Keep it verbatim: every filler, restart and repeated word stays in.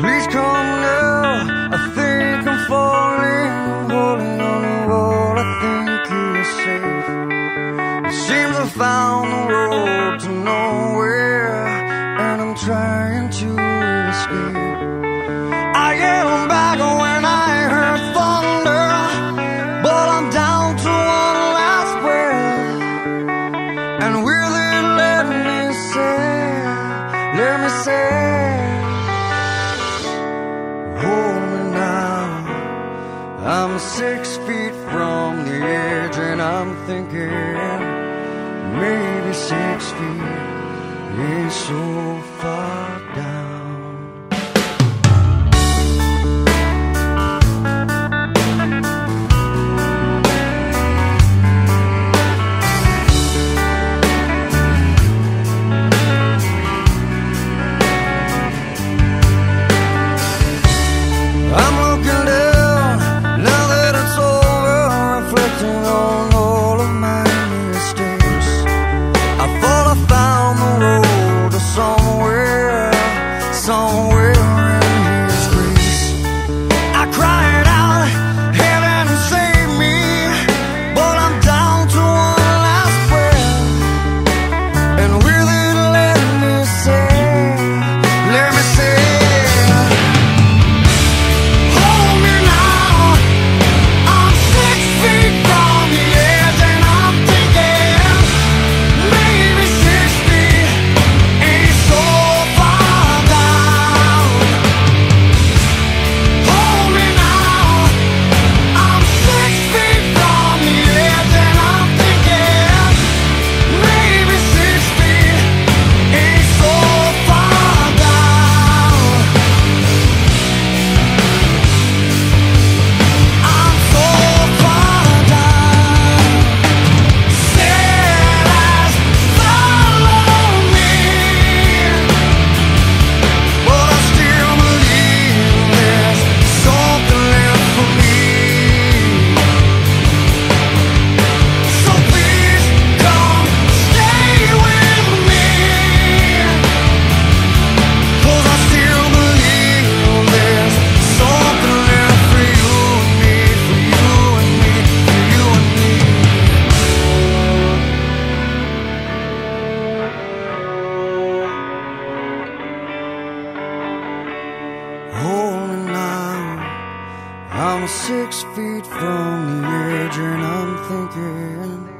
Please come now, I think I'm falling, holding on to what I think is safe. It seems I found the road to nowhere, and I'm trying to escape. I am back when I heard thunder, but I'm down to one last breath. And will it let me say, let me say, I'm six feet from the edge, and I'm thinking maybe six feet ain't so far down. I'm six feet from the edge, and I'm thinking